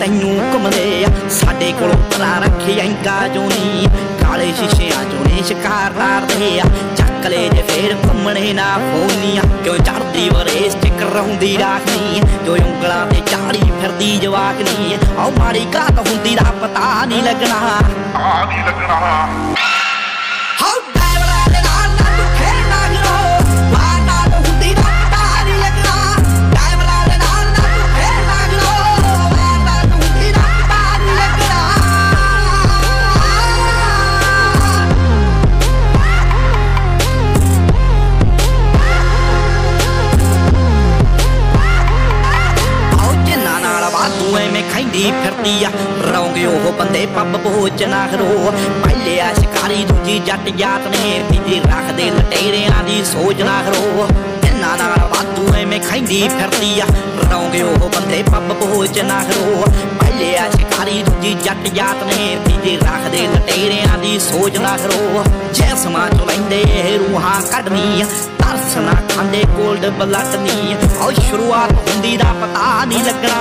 تنو كمدي سادي كولو ترى ركي انكا جوني كالي شيشي جوني شكار راردي شكالي جفير كمدي نافوني جو جاردي وريس تكرهم دي راكني جو يونغلا دي جاري فردي جواكني او ماري كاتا هندي دا پتا ني لگنا آني لگنا رونگے اوہ بندے پب پہنچ نہ کرو پلیا شکاری دوجی جٹ جات نے تیجی رکھ دے لٹیریاں دی سوچ نہ کرو انہاں نال وادو ایویں کھیندی پھردی رونگے اوہ بندے پب پہنچ نہ کرو پلیا شکاری دوجی جٹ جات نے تیجی رکھ دے لٹیریاں دی سوچ نہ کرو جسماں چوں لیندے روحاں کڈنی ترس نہ کھاندے گولڈ بلٹ نی او شروعات ہوندی دا پتہ نہیں لگنا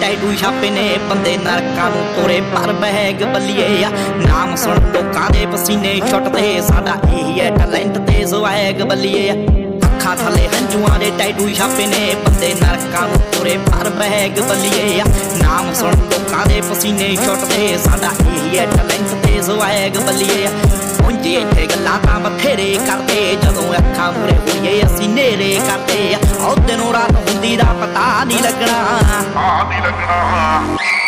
ٹائٹو شاپنے بندے نرکانوں تورے پر بہگ بلیے نام سن لوکاں دے پسینے چھٹ دے ساڈا یہی ہے ٹیلنٹ تے زوائگ بلیے اکھاں تھلے ہنجواں دے ٹائٹو شاپنے بندے نرکانوں تورے پر بہگ بلیے نام سن لوکاں دے پسینے چھٹ دے ساڈا یہی ہے ٹیلنٹ تے زوائگ بلیے اونجے تے گلاں تاں بتھیرے کردے جدوں اکھاں مورے ہوئیے اسی نیرے کردے او دنوں رات ہوندی دا پتہ نہیں لگنا